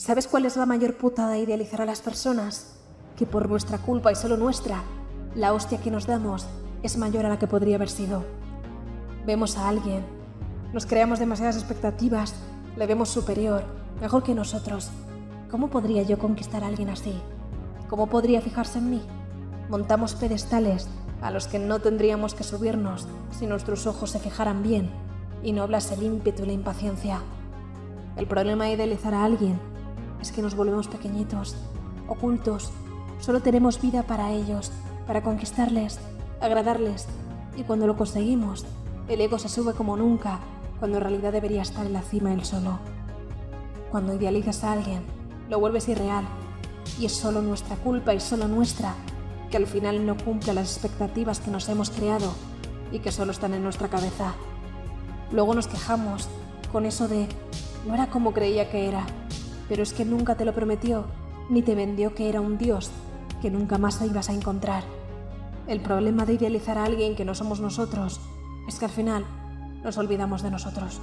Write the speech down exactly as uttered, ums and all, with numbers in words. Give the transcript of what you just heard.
¿Sabes cuál es la mayor putada de idealizar a las personas? Que por vuestra culpa y solo nuestra, la hostia que nos damos es mayor a la que podría haber sido. Vemos a alguien, nos creamos demasiadas expectativas, le vemos superior, mejor que nosotros. ¿Cómo podría yo conquistar a alguien así? ¿Cómo podría fijarse en mí? Montamos pedestales a los que no tendríamos que subirnos si nuestros ojos se fijaran bien y no hablase el ímpetu y la impaciencia. El problema de idealizar a alguien es que nos volvemos pequeñitos, ocultos. Solo tenemos vida para ellos, para conquistarles, agradarles. Y cuando lo conseguimos, el ego se sube como nunca, cuando en realidad debería estar en la cima él solo. Cuando idealizas a alguien, lo vuelves irreal. Y es solo nuestra culpa y solo nuestra, que al final no cumple las expectativas que nos hemos creado y que solo están en nuestra cabeza. Luego nos quejamos con eso de, no era como creía que era, pero es que nunca te lo prometió, ni te vendió que era un dios que nunca más ibas a encontrar. El problema de idealizar a alguien que no somos nosotros es que al final nos olvidamos de nosotros.